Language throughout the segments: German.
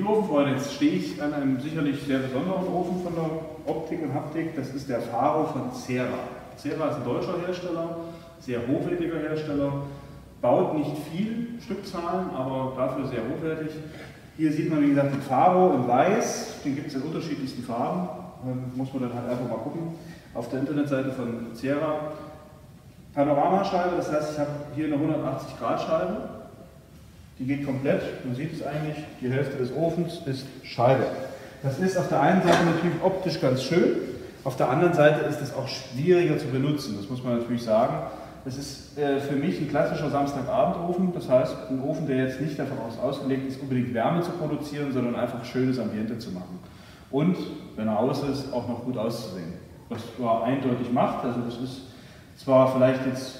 Biofen. Jetzt stehe ich an einem sicherlich sehr besonderen Ofen von der Optik und Haptik. Das ist der Faro von Cera. Cera ist ein deutscher Hersteller, sehr hochwertiger Hersteller, baut nicht viel Stückzahlen, aber dafür sehr hochwertig. Hier sieht man, wie gesagt, den Faro in Weiß, den gibt es in unterschiedlichsten Farben. Muss man dann halt einfach mal gucken. Auf der Internetseite von Cera. Panoramascheibe, das heißt, ich habe hier eine 180-Grad-Scheibe. Die geht komplett, man sieht es eigentlich, die Hälfte des Ofens ist Scheibe. Das ist auf der einen Seite natürlich optisch ganz schön, auf der anderen Seite ist es auch schwieriger zu benutzen, das muss man natürlich sagen. Das ist für mich ein klassischer Samstagabendofen, das heißt ein Ofen, der jetzt nicht davon ausgelegt ist, unbedingt Wärme zu produzieren, sondern einfach schönes Ambiente zu machen. Und, wenn er aus ist, auch noch gut auszusehen. Was er eindeutig macht, also das ist zwar vielleicht jetzt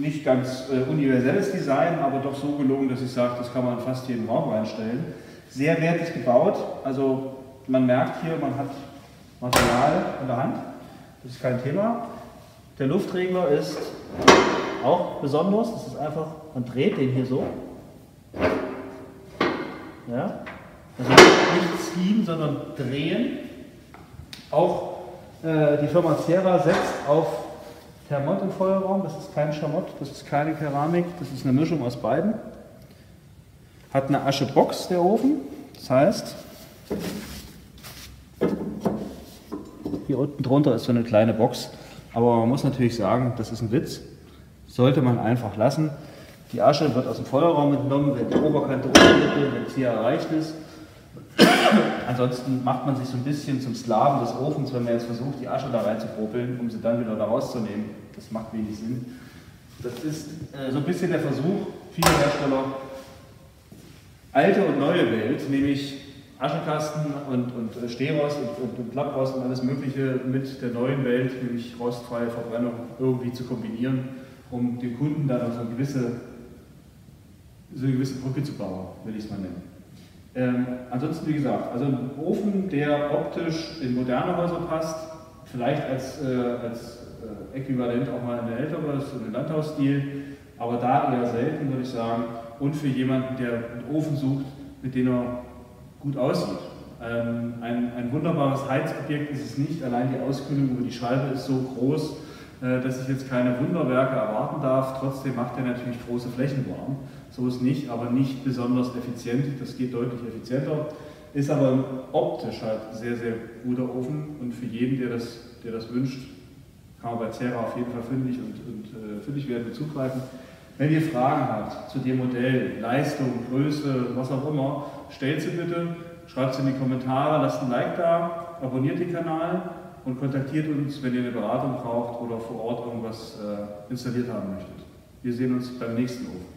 nicht ganz universelles Design, aber doch so gelungen, dass ich sage, das kann man in fast jeden Raum reinstellen. Sehr wertig gebaut, also man merkt hier, man hat Material in der Hand, das ist kein Thema. Der Luftregler ist auch besonders, das ist einfach, man dreht den hier so. Ja. Also nicht ziehen, sondern drehen. Auch die Firma Cera setzt auf Schamott im Feuerraum, das ist kein Schamott, das ist keine Keramik, das ist eine Mischung aus beiden. Hat eine Aschebox der Ofen, das heißt, hier unten drunter ist so eine kleine Box, aber man muss natürlich sagen, das ist ein Witz, sollte man einfach lassen. Die Asche wird aus dem Feuerraum entnommen, wenn die Oberkante umgekehrt wird, wenn es hier erreicht ist. Ansonsten macht man sich so ein bisschen zum Sklaven des Ofens, wenn man jetzt versucht, die Asche da reinzupropeln, um sie dann wieder da rauszunehmen. Das macht wenig Sinn. Das ist so ein bisschen der Versuch vieler Hersteller, alte und neue Welt, nämlich Aschekasten und Stehrost und Klapprost und alles Mögliche mit der neuen Welt, nämlich rostfreie Verbrennung, irgendwie zu kombinieren, um dem Kunden dann auch so eine gewisse Brücke zu bauen, will ich es mal nennen. Ansonsten, wie gesagt, also ein Ofen, der optisch in moderne Häuser passt, vielleicht als Äquivalent auch mal in der Elternhaus- und im Landhausstil, aber da eher selten, würde ich sagen, und für jemanden, der einen Ofen sucht, mit dem er gut aussieht. Ein wunderbares Heizobjekt ist es nicht, allein die Auskühlung über die Scheibe ist so groß, dass ich jetzt keine Wunderwerke erwarten darf, trotzdem macht er natürlich große Flächen warm. So ist nicht, aber nicht besonders effizient, das geht deutlich effizienter. Ist aber optisch halt sehr, sehr guter Ofen und für jeden, der das wünscht, kann man bei Cera auf jeden Fall fündig und fündig werden und zugreifen. Wenn ihr Fragen habt zu dem Modell, Leistung, Größe, was auch immer, stellt sie bitte, schreibt sie in die Kommentare, lasst ein Like da, abonniert den Kanal und kontaktiert uns, wenn ihr eine Beratung braucht oder vor Ort irgendwas installiert haben möchtet. Wir sehen uns beim nächsten Ofen.